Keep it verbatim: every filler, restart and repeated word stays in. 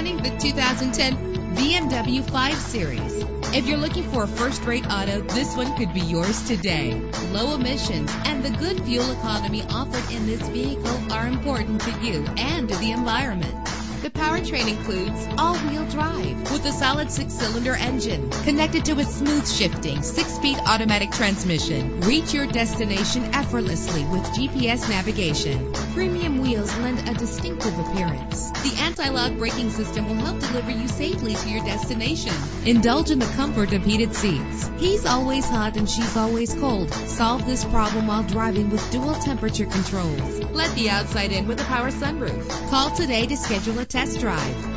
presenting the two thousand ten B M W five series. If you're looking for a first-rate auto, this one could be yours today. Low emissions and the good fuel economy offered in this vehicle are important to you and to the environment. The powertrain includes all-wheel drive with a solid six-cylinder engine connected to a smooth-shifting six-speed automatic transmission. Reach your destination effortlessly with G P S navigation. Premium wheels lend a distinctive appearance. The anti-lock braking system will help deliver you safely to your destination. Indulge in the comfort of heated seats. He's always hot and she's always cold. Solve this problem while driving with dual temperature controls. Let the outside in with a power sunroof. Call today to schedule a test drive.